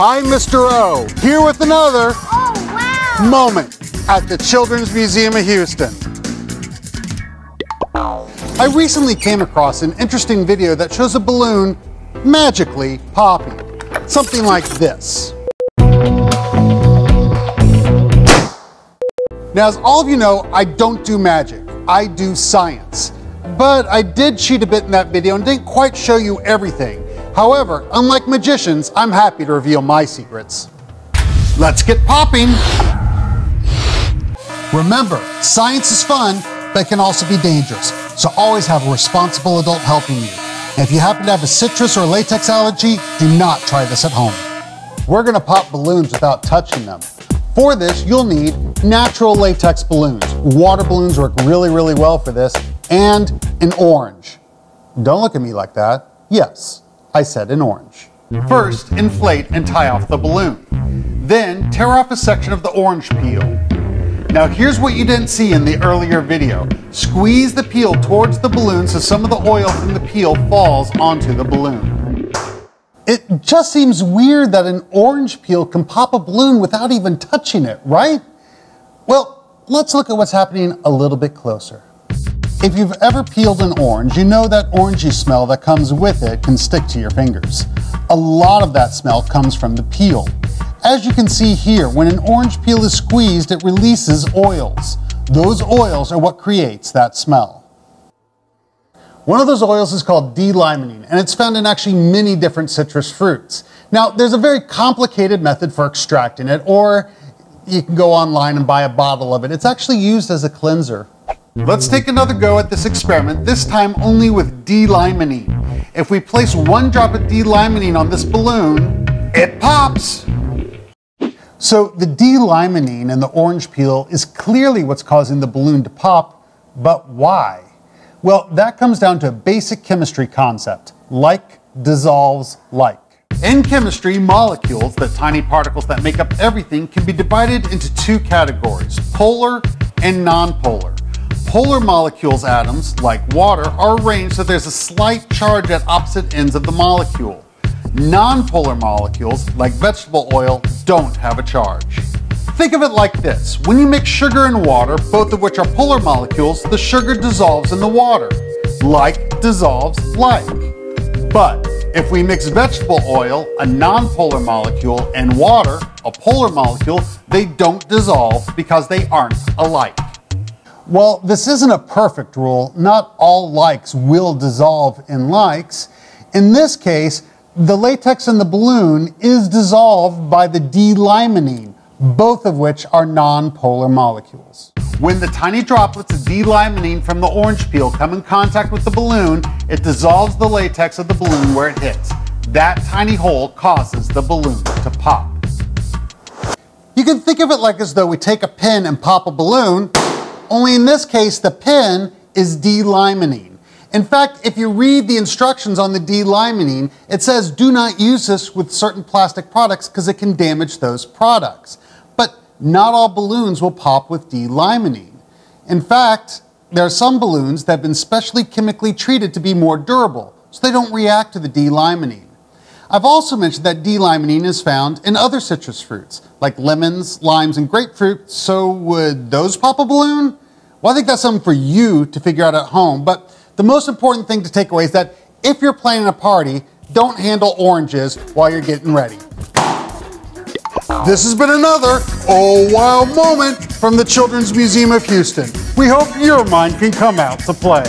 I'm Mr. O, here with another Oh Wow Moment at the Children's Museum of Houston. I recently came across an interesting video that shows a balloon magically popping, something like this. Now, as all of you know, I don't do magic, I do science. But I did cheat a bit in that video and didn't quite show you everything. However, unlike magicians, I'm happy to reveal my secrets. Let's get popping! Remember, science is fun, but it can also be dangerous, so always have a responsible adult helping you. And if you happen to have a citrus or latex allergy, do not try this at home. We're gonna pop balloons without touching them. For this, you'll need natural latex balloons. Water balloons work really well for this, and an orange. Don't look at me like that. Yes, I said an orange. First, inflate and tie off the balloon. Then, tear off a section of the orange peel. Now here's what you didn't see in the earlier video. Squeeze the peel towards the balloon so some of the oil from the peel falls onto the balloon. It just seems weird that an orange peel can pop a balloon without even touching it, right? Well, let's look at what's happening a little bit closer. If you've ever peeled an orange, you know that orangey smell that comes with it can stick to your fingers. A lot of that smell comes from the peel. As you can see here, when an orange peel is squeezed, it releases oils. Those oils are what creates that smell. One of those oils is called D-limonene, and it's found in actually many different citrus fruits. Now, there's a very complicated method for extracting it, or you can go online and buy a bottle of it. It's actually used as a cleanser. Let's take another go at this experiment, this time only with D-limonene. If we place one drop of D-limonene on this balloon, it pops! So the D-limonene in the orange peel is clearly what's causing the balloon to pop, but why? Well, that comes down to a basic chemistry concept, like dissolves like. In chemistry, molecules, the tiny particles that make up everything, can be divided into two categories, polar and nonpolar. Polar molecules' atoms, like water, are arranged so there's a slight charge at opposite ends of the molecule. Nonpolar molecules, like vegetable oil, don't have a charge. Think of it like this. When you mix sugar and water, both of which are polar molecules, the sugar dissolves in the water. Like dissolves like. But if we mix vegetable oil, a nonpolar molecule, and water, a polar molecule, they don't dissolve because they aren't alike. Well, this isn't a perfect rule. Not all likes will dissolve in likes. In this case, the latex in the balloon is dissolved by the D-limonene, both of which are non-polar molecules. When the tiny droplets of D-limonene from the orange peel come in contact with the balloon, it dissolves the latex of the balloon where it hits. That tiny hole causes the balloon to pop. You can think of it like as though we take a pin and pop a balloon, only in this case, the pin is D-limonene. In fact, if you read the instructions on the D-limonene, it says do not use this with certain plastic products because it can damage those products. But not all balloons will pop with D-limonene. In fact, there are some balloons that have been specially chemically treated to be more durable, so they don't react to the D-limonene. I've also mentioned that D-limonene is found in other citrus fruits, like lemons, limes, and grapefruit, so would those pop a balloon? Well, I think that's something for you to figure out at home, but the most important thing to take away is that if you're planning a party, don't handle oranges while you're getting ready. This has been another Oh Wow Moment from the Children's Museum of Houston. We hope your mind can come out to play.